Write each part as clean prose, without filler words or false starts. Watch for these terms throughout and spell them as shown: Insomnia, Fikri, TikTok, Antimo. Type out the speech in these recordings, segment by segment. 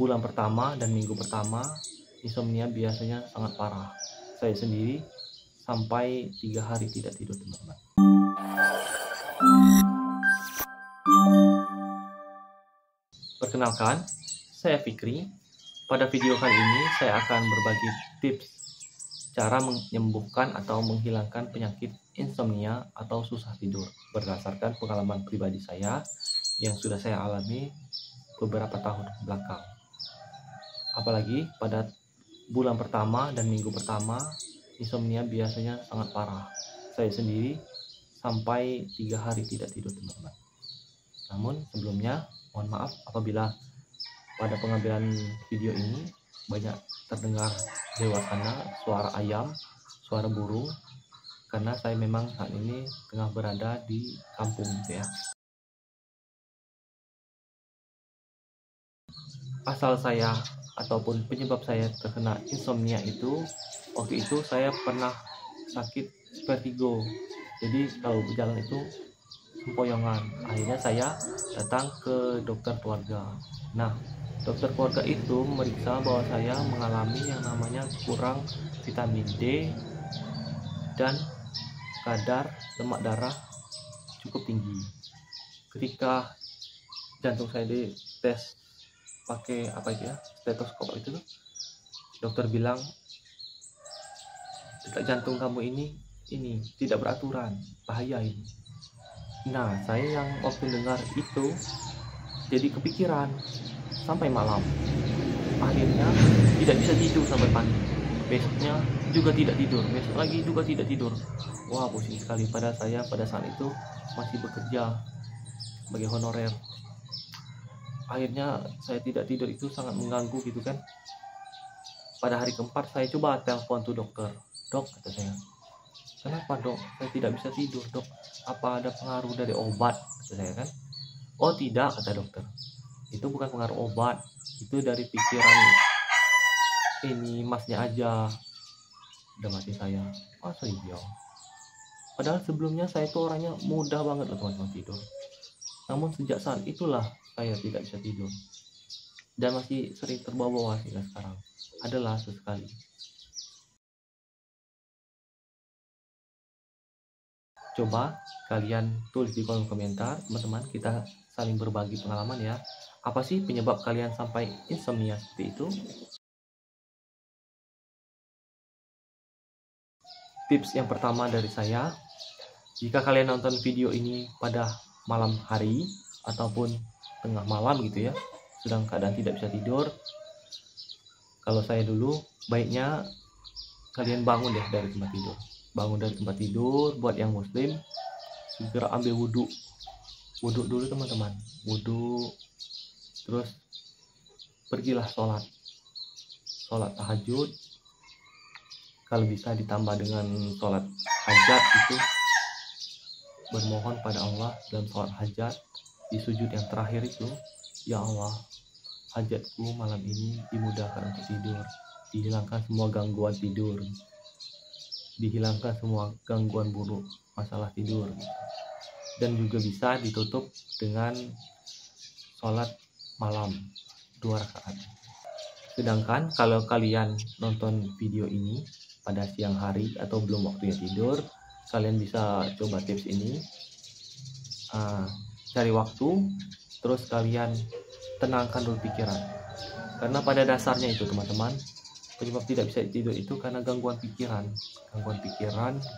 bulan pertama dan minggu pertama insomnia biasanya sangat parah. Saya sendiri sampai 3 hari tidak tidur, teman-teman. Perkenalkan, saya Fikri. Pada video kali ini saya akan berbagi tips cara menyembuhkan atau menghilangkan penyakit insomnia atau susah tidur berdasarkan pengalaman pribadi saya yang sudah saya alami beberapa tahun belakang. Apalagi pada bulan pertama dan minggu pertama insomnia biasanya sangat parah. Saya sendiri sampai 3 hari tidak tidur, teman-teman. Namun sebelumnya mohon maaf apabila pada pengambilan video ini banyak terdengar lewat sana suara ayam, suara burung, karena saya memang saat ini tengah berada di kampung, ya. Asal saya ataupun penyebab saya terkena insomnia itu, waktu itu saya pernah sakit vertigo. Jadi kalau berjalan itu sempoyongan. Akhirnya saya datang ke dokter keluarga. Nah, dokter keluarga itu meriksa bahwa saya mengalami yang namanya kurang vitamin D dan kadar lemak darah cukup tinggi. Ketika jantung saya dites pakai apa aja, stetoskop itu, dokter bilang detak jantung kamu ini tidak beraturan, bahaya ini. Nah, saya yang waktu dengar itu jadi kepikiran sampai malam, akhirnya tidak bisa tidur sampai pagi, besoknya juga tidak tidur, besok lagi juga tidak tidur. Wah, pusing sekali. Pada saya pada saat itu masih bekerja sebagai honorer. Akhirnya saya tidak tidur itu sangat mengganggu, gitu kan. Pada hari keempat saya coba telepon tuh dokter. Dok, kata saya, kenapa dok? Saya tidak bisa tidur dok. Apa ada pengaruh dari obat? Kata saya kan. Oh tidak, kata dokter. Itu bukan pengaruh obat. Itu dari pikiran ini masnya aja. Udah mati saya. Masa iya? Padahal sebelumnya saya itu orangnya mudah banget loh teman-teman tidur. Namun sejak saat itulah saya tidak bisa tidur dan masih sering terbawa-bawa hingga sekarang. Adalah sesekali. Coba kalian tulis di kolom komentar, teman-teman, kita saling berbagi pengalaman ya. Apa sih penyebab kalian sampai insomnia seperti itu? Tips yang pertama dari saya, jika kalian nonton video ini pada malam hari ataupun tengah malam gitu ya, sedang keadaan tidak bisa tidur, kalau saya dulu baiknya kalian bangun deh dari tempat tidur, buat yang muslim segera ambil wudhu dulu teman-teman, terus pergilah sholat tahajud, kalau bisa ditambah dengan sholat hajat gitu, bermohon pada Allah dalam sholat hajat. Di sujud yang terakhir itu, ya Allah, hajatku malam ini dimudahkan untuk tidur, dihilangkan semua gangguan tidur, dihilangkan semua gangguan buruk masalah tidur. Dan juga bisa ditutup dengan sholat malam 2 rakaat. Sedangkan kalau kalian nonton video ini pada siang hari atau belum waktunya tidur, kalian bisa coba tips ini. Cari waktu, terus kalian tenangkan dulu pikiran. Karena pada dasarnya itu teman-teman, penyebab tidak bisa tidur itu karena gangguan pikiran,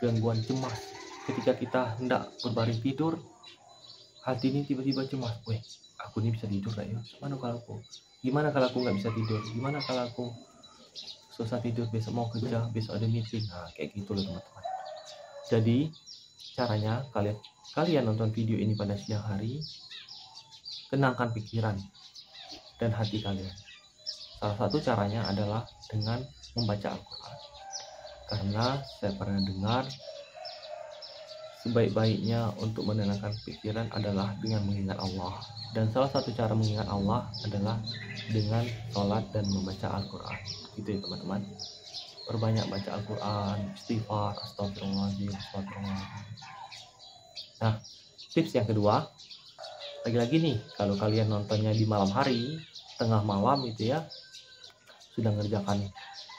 gangguan cemas. Ketika kita hendak berbaring tidur, hati ini tiba-tiba cemas. Weh, aku ini bisa tidur gak ya? Mana kalau aku? Gimana kalau aku nggak bisa tidur? Gimana kalau aku susah tidur, besok mau kerja, besok ada meeting? Nah, kayak gitu loh teman-teman. Jadi caranya kalian nonton video ini pada siang hari, tenangkan pikiran dan hati kalian. Salah satu caranya adalah dengan membaca Al-Quran. Karena saya pernah dengar sebaik-baiknya untuk menenangkan pikiran adalah dengan mengingat Allah. Dan salah satu cara mengingat Allah adalah dengan sholat dan membaca Al-Quran. Gitu ya teman-teman. Perbanyak baca Al-Quran, istighfar, astagfirullahaladzim, astagfirullahaladzim. Nah, tips yang kedua, lagi-lagi nih, kalau kalian nontonnya di malam hari, tengah malam itu ya, sudah ngerjakan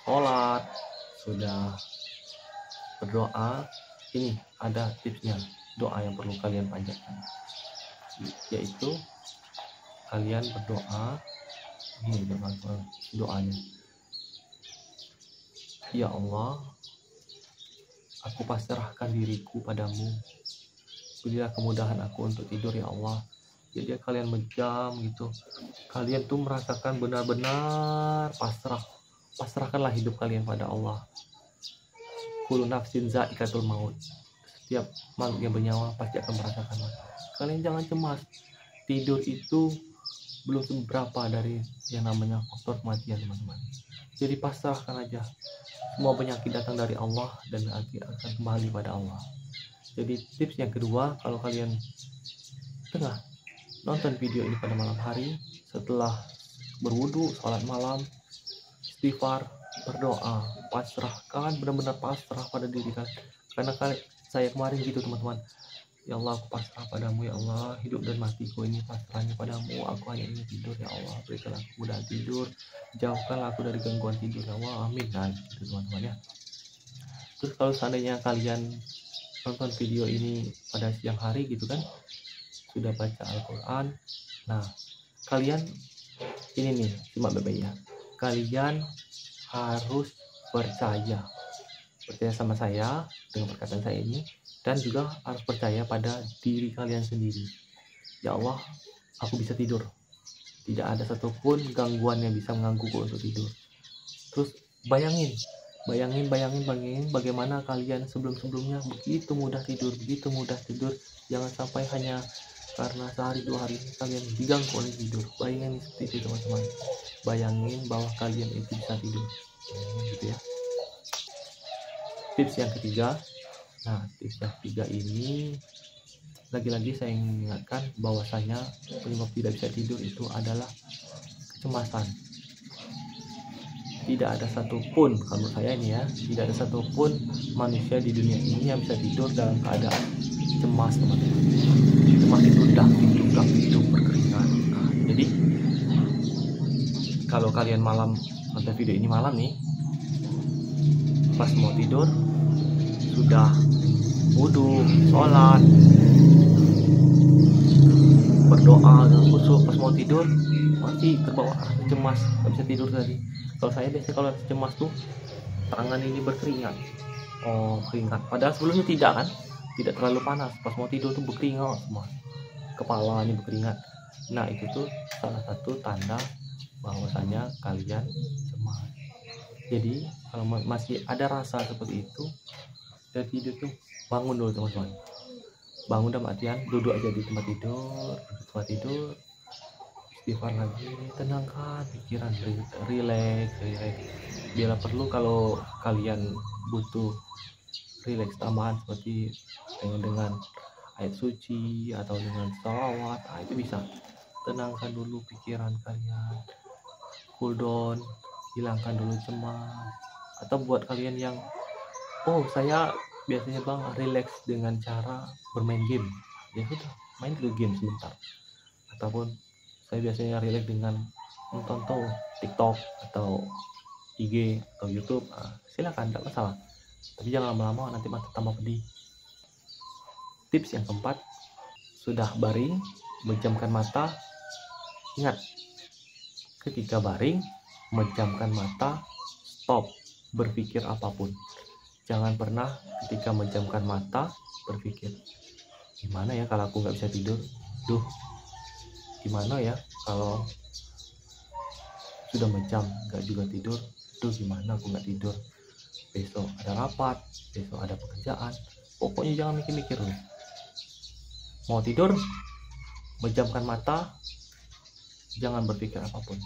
sholat, sudah berdoa, ini ada tipsnya, doa yang perlu kalian panjatkan, yaitu kalian berdoa, ini doanya, ya Allah, aku pasrahkan diriku padamu, berilah kemudahan aku untuk tidur ya Allah. Jadi kalian menjam gitu, kalian tuh merasakan benar-benar pasrah, pasrahkanlah hidup kalian pada Allah. Kullu nafsin za'ikatul maut, setiap makhluk yang bernyawa pasti akan merasakan maut. Kalian jangan cemas, tidur itu belum seberapa dari yang namanya faktor kematian teman-teman. Jadi pasrahkan aja. Semua penyakit datang dari Allah dan akan kembali pada Allah. Jadi tips yang kedua, kalau kalian tengah nonton video ini pada malam hari, setelah berwudu, sholat malam, istighfar, berdoa, pasrahkan, benar-benar pasrah pada diri kalian. Karena saya kemarin gitu teman-teman, ya Allah aku pasrah padamu ya Allah, hidup dan matiku ini pasrahnya padamu, aku hanya ingin tidur ya Allah, berikanlah aku mudah tidur, jauhkanlah aku dari gangguan tidur ya Allah, amin. Nah gitu teman-teman ya. Terus kalau seandainya kalian nonton video ini pada siang hari gitu kan, sudah baca Al-Quran, nah kalian ini nih cuma bebe ya, kalian harus percaya sama saya dengan perkataan saya ini, dan juga harus percaya pada diri kalian sendiri. Ya Allah, aku bisa tidur, tidak ada satupun gangguan yang bisa menggangguku untuk tidur. Terus bayangin bagaimana kalian sebelum-sebelumnya begitu mudah tidur. Jangan sampai hanya karena sehari dua hari kalian diganggu oleh tidur. Bayangin seperti itu teman-teman, bayangin bahwa kalian itu bisa tidur gitu ya. Tips yang ketiga, nah tips yang ketiga ini lagi-lagi saya mengingatkan bahwasanya penyebab tidak bisa tidur itu adalah kecemasan. Tidak ada satupun, kalau saya ini ya, tidak ada satupun manusia di dunia ini yang bisa tidur dalam keadaan cemas teman-teman. Cemas itu dah tidur berkeringat. Nah, jadi kalau kalian malam nonton video ini malam nih, pas mau tidur sudah wudu, sholat, berdoa dengan khusyuk, pas mau tidur masih terbawa cemas, nggak bisa tidur tadi. Kalau saya biasanya kalau cemas tuh tangan ini berkeringat, keringat. Padahal sebelumnya tidak kan, tidak terlalu panas. Pas mau tidur tuh berkeringat semua, kepala ini berkeringat. Nah itu tuh salah satu tanda bahwasanya kalian cemas. Jadi kalau masih ada rasa seperti itu, dari tidur tuh bangun dulu teman-teman. Bangun dalam artian duduk aja di tempat tidur, istighfar lagi, tenangkan pikiran, relax. Bila perlu kalau kalian butuh relax tambahan seperti dengan ayat suci atau dengan sholawat, nah itu bisa. Tenangkan dulu pikiran kalian, cool down, hilangkan dulu cemas. Atau buat kalian yang saya biasanya bang relax dengan cara bermain game, ya sudah main ke game sebentar. Ataupun saya biasanya relax dengan menonton TikTok atau IG atau YouTube, nah, silakan tidak masalah. Tapi jangan lama-lama, nanti malah tambah pedih. Tips yang keempat, sudah baring menjamkan mata. Ingat, ketika baring menjamkan mata, stop berpikir apapun. Jangan pernah ketika menjamkan mata berpikir, gimana ya kalau aku nggak bisa tidur? Duh, gimana ya kalau sudah menjam nggak juga tidur? Duh, gimana aku nggak tidur? Besok ada rapat, besok ada pekerjaan. Pokoknya jangan mikir-mikir loh. Mau tidur, menjamkan mata, jangan berpikir apapun.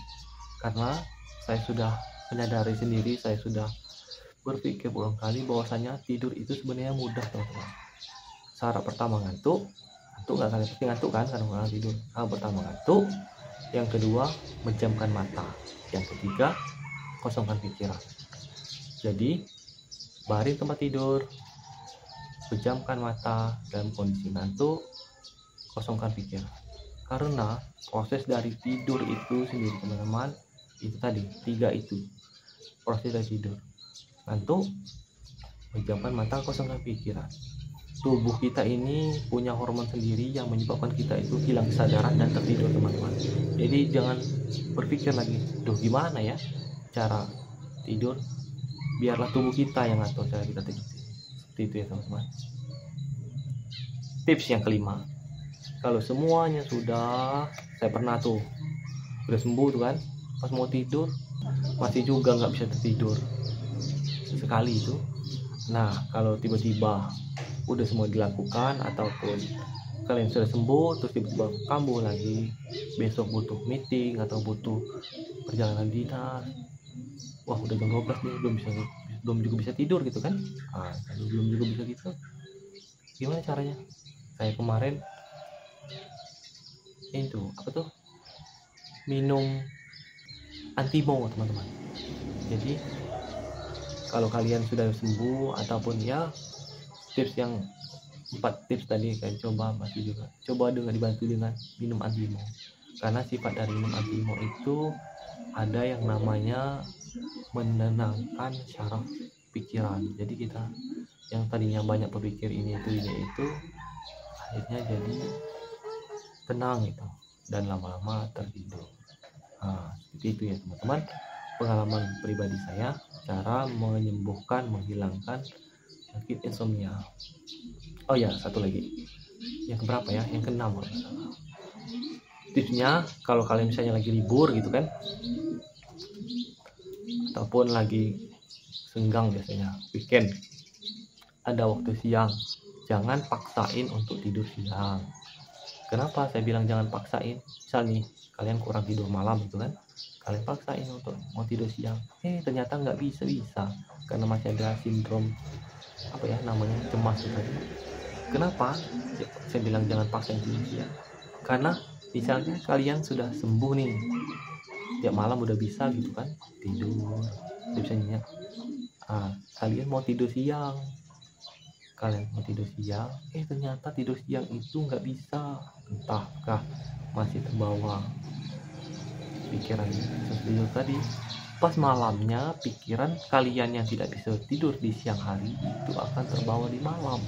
Karena saya sudah menyadari sendiri, saya sudah berpikir berulang kali bahwasanya tidur itu sebenarnya mudah teman-teman. Syarat pertama ngantuk nggak kalian pasti ngantuk kan karena nggak tidur. Syarat pertama ngantuk, yang kedua menjamkan mata, yang ketiga kosongkan pikiran. Jadi baring tempat tidur, menjamkan mata dalam kondisi ngantuk, kosongkan pikiran. Karena proses dari tidur itu sendiri teman-teman, itu tadi tiga itu proses dari tidur. Ngantuk, pejamkan mata, kosongkan pikiran. Tubuh kita ini punya hormon sendiri yang menyebabkan kita itu hilang kesadaran dan tertidur teman-teman. Jadi jangan berpikir lagi, duh gimana ya cara tidur, biarlah tubuh kita yang ngatur cara kita tidur. Seperti itu ya teman-teman. Tips yang kelima, kalau semuanya sudah, saya pernah tuh udah sembuh tuh kan, pas mau tidur masih juga nggak bisa tertidur sekali itu. Nah kalau tiba-tiba udah semua dilakukan ataupun kalian sudah sembuh terus tiba-tiba kambuh lagi, besok butuh meeting atau butuh perjalanan dinas, wah udah jam 12 nih belum juga bisa tidur gitu kan. Nah, belum juga bisa gitu, gimana caranya? Saya kemarin itu apa tuh, minum antimo teman-teman. Jadi kalau kalian sudah sembuh ataupun ya tips yang 4 tips tadi kalian coba, masih juga coba dengan dibantu dengan minum antimo. Karena sifat dari minum antimo itu ada yang namanya menenangkan syaraf pikiran. Jadi kita yang tadinya banyak berpikir ini itu akhirnya jadi tenang gitu, dan lama-lama tertidur. Nah, seperti itu ya teman-teman, pengalaman pribadi saya cara menyembuhkan, menghilangkan sakit insomnia. Oh ya, satu lagi. Yang keberapa ya? Yang keenam. Tipsnya, kalau kalian misalnya lagi libur gitu kan, ataupun lagi senggang biasanya, weekend, ada waktu siang, jangan paksain untuk tidur siang. Kenapa saya bilang jangan paksain? Misalnya kalian kurang tidur malam gitu kan, kalian paksain untuk mau tidur siang, ternyata nggak bisa karena masih ada sindrom apa ya namanya, cemas itu tadi. Kenapa saya bilang jangan paksa tidur? Karena misalnya kalian sudah sembuh nih, tiap malam udah bisa gitu kan tidur, bisa nyenyak. Ah, kalian mau tidur siang, ternyata tidur siang itu nggak bisa, entahkah masih terbawa pikiran seperti itu tadi. Pas malamnya pikiran kalian yang tidak bisa tidur di siang hari itu akan terbawa di malam.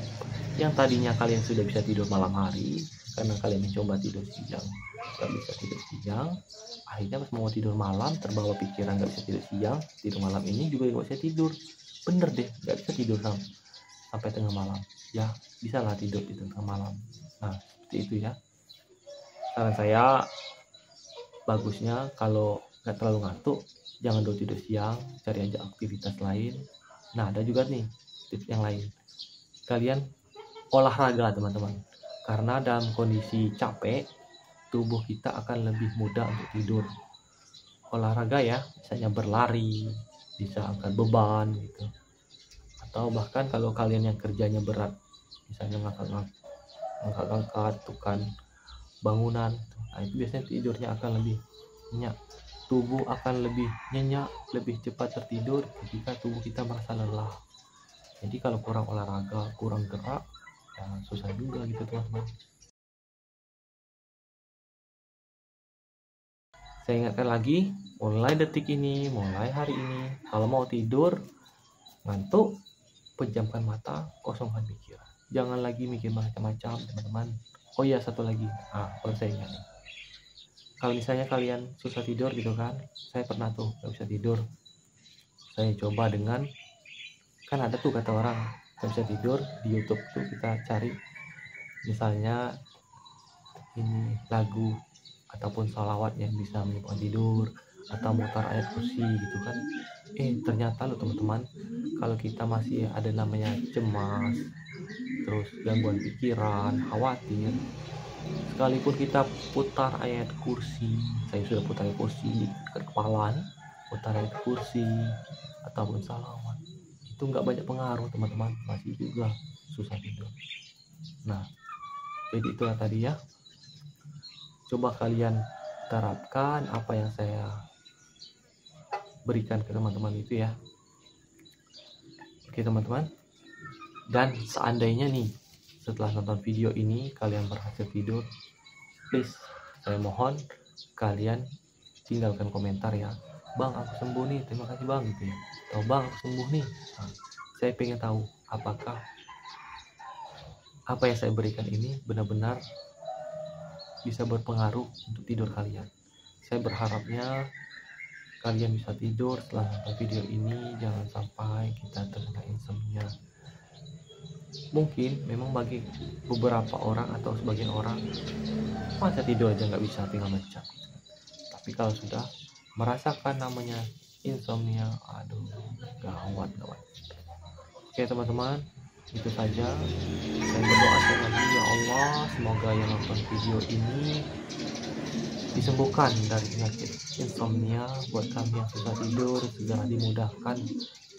Yang tadinya kalian sudah bisa tidur malam hari karena kalian mencoba tidur siang nggak bisa tidur siang, akhirnya pas mau tidur malam terbawa pikiran nggak bisa tidur siang, tidur malam ini juga nggak bisa tidur, bener deh nggak bisa tidur sampai tengah malam. Ya bisa lah tidur di tengah malam. Nah seperti itu ya saran saya. Bagusnya kalau nggak terlalu ngantuk jangan dulu tidur siang, cari aja aktivitas lain. Nah ada juga nih tips yang lain, kalian olahraga teman-teman. Karena dalam kondisi capek tubuh kita akan lebih mudah untuk tidur. Olahraga ya, misalnya berlari, bisa angkat beban gitu, atau bahkan kalau kalian yang kerjanya berat misalnya ngangkat tukang bangunan, nah itu biasanya tidurnya akan lebih nyenyak. Tubuh akan lebih nyenyak, lebih cepat tertidur ketika tubuh kita merasa lelah. Jadi kalau kurang olahraga, kurang gerak, ya susah juga gitu teman-teman. Saya ingatkan lagi, mulai detik ini, mulai hari ini, kalau mau tidur, ngantuk, pejamkan mata, kosongkan pikiran. Jangan lagi mikir macam-macam teman-teman. Oh iya satu lagi, baru saya ingat. Kalau misalnya kalian susah tidur gitu kan, saya pernah tuh nggak bisa tidur, saya coba dengan, kan ada tuh kata orang nggak bisa tidur di YouTube tuh, kita cari misalnya ini lagu ataupun sholawat yang bisa menyembuhkan tidur atau mutar ayat kursi gitu kan. Ternyata loh teman-teman, kalau kita masih ada namanya cemas, terus gangguan pikiran, khawatir, sekalipun kita putar ayat kursi, saya sudah putar ayat kursi ke kepala, putar ayat kursi ataupun salawat, itu nggak banyak pengaruh teman-teman, masih juga susah tidur. Nah jadi itulah tadi ya, coba kalian terapkan apa yang saya berikan ke teman-teman itu ya. Oke teman-teman, dan seandainya nih setelah nonton video ini kalian berhasil tidur, please mohon kalian tinggalkan komentar ya, bang aku sembuh nih, terima kasih bang gitu ya, atau bang aku sembuh nih. Nah, saya pengen tahu apakah apa yang saya berikan ini benar-benar bisa berpengaruh untuk tidur kalian. Saya berharapnya kalian bisa tidur setelah nonton video ini, jangan sampai kita terkena insomnia. Mungkin memang bagi beberapa orang atau sebagian orang masa tidur aja nggak bisa, tinggal ngecap. Tapi kalau sudah merasakan namanya insomnia, aduh gawat. Oke teman-teman, itu saja. Saya berdoa sekali lagi, ya Allah semoga yang nonton video ini disembuhkan dari penyakit insomnia. Buat kami yang susah tidur segera dimudahkan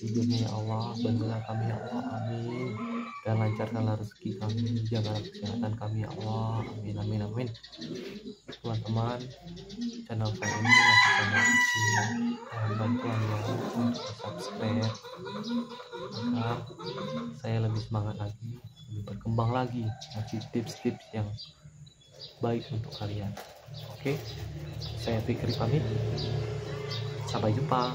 tidurnya ya Allah, bantulah kami ya Allah, amin, dan lancarkanlah rezeki kami, jaga kesehatan kami ya Allah, amin amin amin. Teman-teman, channel saya ini masih channel kecil, bantuan ya untuk subscribe agar saya lebih semangat lagi, lebih berkembang lagi, kasih tips-tips yang baik untuk kalian. Oke, saya Fikri pamit. Sampai jumpa.